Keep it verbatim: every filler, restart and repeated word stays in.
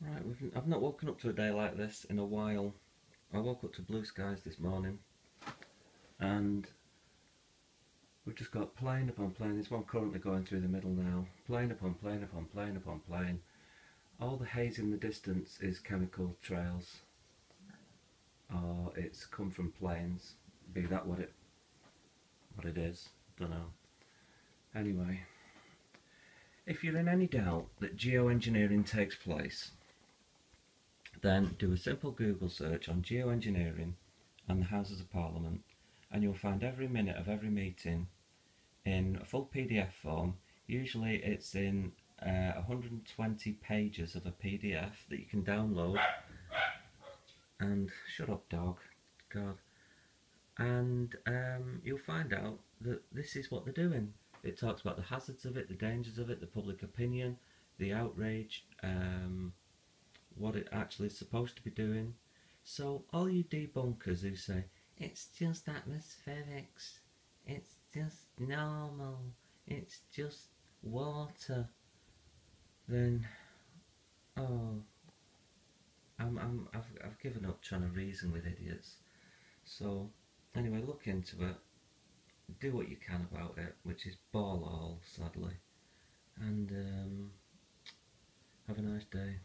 Right, we've, I've not woken up to a day like this in a while. I woke up to blue skies this morning, and we've just got plane upon plane. This one currently going through the middle now. Plane upon plane upon plane upon plane. All the haze in the distance is chemical trails, or it's come from planes. Be that what it, what it is, don't know. Anyway, if you're in any doubt that geoengineering takes place, then do a simple Google search on geoengineering and the Houses of Parliament, and you'll find every minute of every meeting in a full P D F form. Usually it's in uh, one hundred twenty pages of a P D F that you can download. And shut up, dog. God. And um, you'll find out that this is what they're doing. It talks about the hazards of it, the dangers of it, the public opinion, the outrage, um, what it actually is supposed to be doing. So all you debunkers who say, it's just atmospherics, it's just normal, it's just water, then, oh, I'm, I'm, I've, I've given up trying to reason with idiots. So anyway, look into it, do what you can about it, which is ball all, sadly, and um, have a nice day.